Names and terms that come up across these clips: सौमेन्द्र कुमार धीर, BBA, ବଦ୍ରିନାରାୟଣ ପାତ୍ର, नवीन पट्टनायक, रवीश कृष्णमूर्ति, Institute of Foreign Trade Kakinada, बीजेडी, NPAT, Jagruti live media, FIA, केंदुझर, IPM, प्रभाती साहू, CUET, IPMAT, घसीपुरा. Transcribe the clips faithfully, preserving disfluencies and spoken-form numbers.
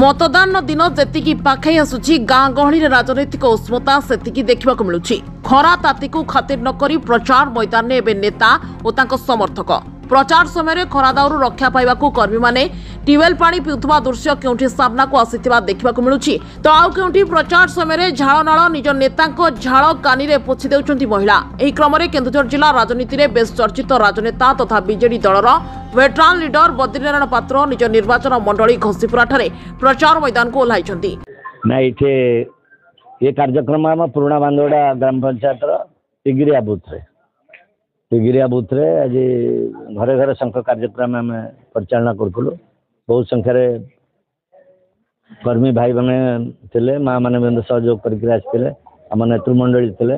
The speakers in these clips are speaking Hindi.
मतदान दिन जेतिकी पाखाई आसुची गाँ गहळीर राजनैतिक उष्णता सेतिकी देखिबाकु मिलुची। खरा तातीकु खातिर नकरी प्रचार मैदान एबे नेता ओ तांको समर्थक प्रचार समय खरा दाउरु रक्षा पाइबाकु कर्मी माने ट्यूबवेल पानी पिउथबा दृश्य केउठी सामनाकु आसितबा देखिबाकु मिलुची तो आउ केउठी प्रचार समय झाळनाळ निज नेतांको झाळ कानीरे पोछि देउचंती महिला। एही क्रमरे केंदुझर जिला राजनीतिरे बेस चर्चित राजनेता तथा बीजेडी दलर वेटरान लीडर बद्रीनारायण पात्र निज निर्वाचन मंडली घसीपुरा ठारे प्रचार मैदान को ओह्लाइचंती। ना इथे ये कार्यक्रम आमा पुराणा बांदोडा ग्राम पंचायत रो तिगिरिया बूथ रे तिगिरिया बूथ रे आज घरे घरे संख कार्यक्रम आमे परिचालन करथुलु। बहुत संख्यार कर्मी भाई मैंने माँ मैंने सहयोग करके आम नेतृमंडली थे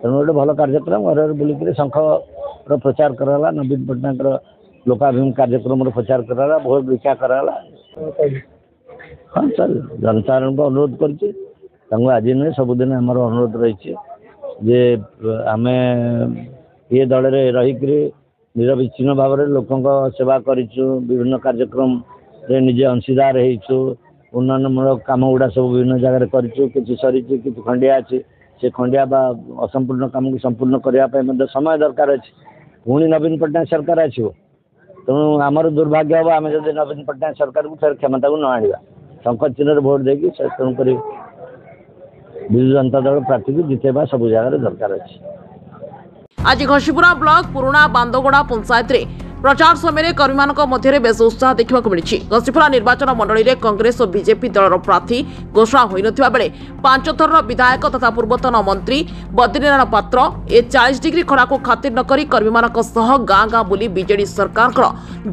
तेणु गोटे भल कार्यक्रम घर बुलिक शंखर प्रचार कराला नवीन पट्टनायक लोकाभिमुख कार्यक्रम प्रचार कराला भोट बिका कराला। हाँ सर जनसाधारण को अनुरोध कर आज नुहे सबुदिन आम अनुरोध रही जे आम ये दल रहीक निरविच्छिन्न भाव लोक सेवा विभिन्न कार्यक्रम निजे अंशीदार होइछु उन्नयनमूलक काम गुड़ा सब विभिन्न जगह करूँ कि सरी कि खंडिया अच्छी से खंडिया असंपूर्ण काम को संपूर्ण करने समय दरकार अच्छे पुणी नवीन पट्टनायक सरकार आसो तेणु आमर दुर्भाग्य हम आम जब नवीन पट्टनायक सरकार को फिर क्षमता को न आना शंकर चिन्ह भोट देकी तेणुक विजु जनता दल प्रार्थी को जितेबा सब जगह दरकार अच्छे। आज घसीपुरा ब्लॉक पुराणा बांदोगड़ा पंचायत प्रचार समय कर्मीमानक मध्यरे बेस उत्साह देखा मिली। घसीपुरा निर्वाचन मंडली रे कांग्रेस और बीजेपी दलर प्रार्थी घोषणा हो नथिबा बेले पांच थर विधायक तथा पूर्वतन मंत्री बद्रीनारायण पात्र ए चालीस डिग्री खरा को खातिर नकरी कर्मीमानक सह गाँ गाँ बुली बीजेडी सरकार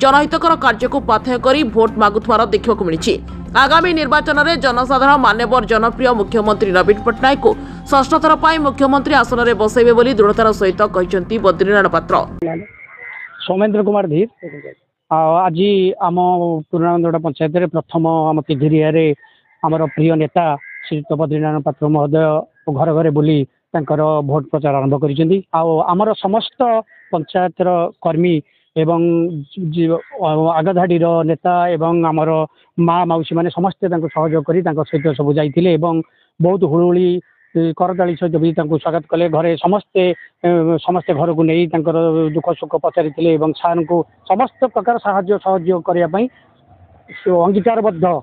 जनहितकर कार्य को पाथय करी भोट मागुथवार देखा मिली। आगामी निर्वाचन में जनसाधारण मानवर जनप्रिय मुख्यमंत्री नवीन पट्टनायक को षष्ठ थर पर मुख्यमंत्री आसन में बसैबे दृढ़तार सहित कहते बद्रीनारायण पात्र। सौमेन्द्र कुमार धीर आज आम पुराणा पंचायत रे प्रथम आम तिघिरी आमर प्रिय नेता श्रीयुक्त बद्रीनारायण पात्र महोदय घर घर बुली भोट प्रचार आरंभ करिसेंती। आमर समस्त पंचायत रो कर्मी एवं आगधाड़ी रो नेता एवं आमर माँ मौसी मैंने समस्ते सहयोग करी सहित सब जाइतिले बहुत हुलुहुली करताली सहित भी स्वागत कले घरे समस्ते समस्ते घर को नहीं दुख सुख पचारि सार को समस्त प्रकार साहाय्य सहयोग करने अंगीकारबद्ध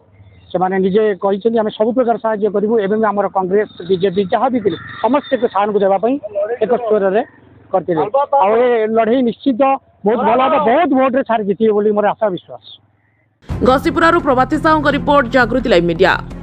से निजे कहते आम सब प्रकार साहाय्य करूँ एवं आम कांग्रेस बीजेपी जहाँ भी थे समस्ते सार को देवाई एक स्वर में करते आ लड़े निश्चित बहुत भल हम बहुत भोटे सार जीतने मोर आशा विश्वास। घसीपुरा प्रभाती साहू report Jagruti live media.